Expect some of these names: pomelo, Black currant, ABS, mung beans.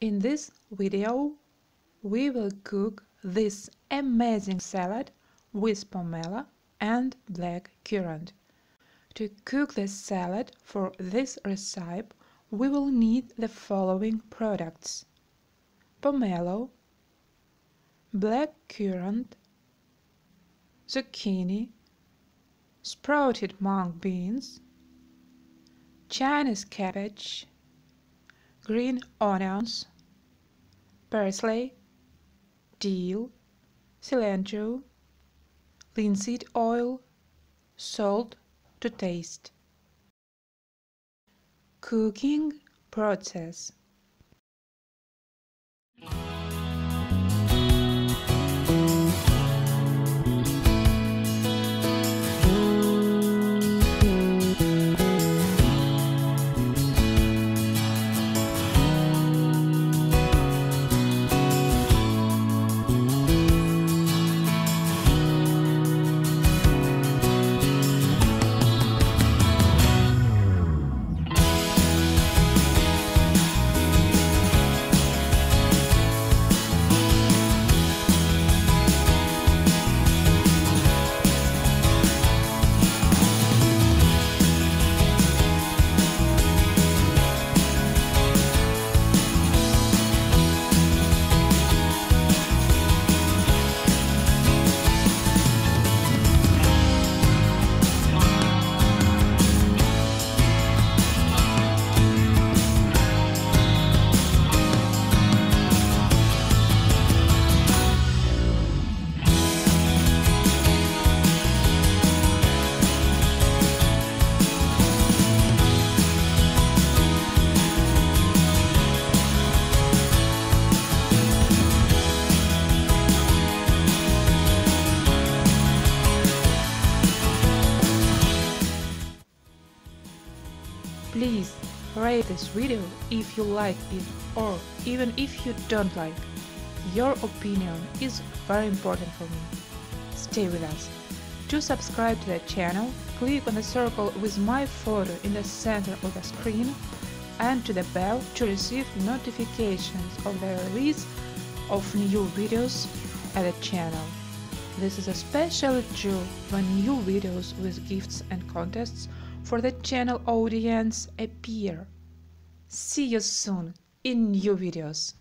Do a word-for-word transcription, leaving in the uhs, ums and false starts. In this video we will cook this amazing salad with pomelo and black currant. To cook this salad for this recipe we will need the following products: pomelo, black currant, zucchini, sprouted mung beans, Chinese cabbage, green onions, parsley, dill, cilantro, linseed oil, salt to taste. Cooking process. Please rate this video if you like it, or even if you don't like. Your opinion is very important for me. Stay with us. To subscribe to the channel, click on the circle with my photo in the center of the screen and to the bell to receive notifications of the release of new videos at the channel. This is especially true when new videos with gifts and contests for the channel audience appear. See you soon in new videos.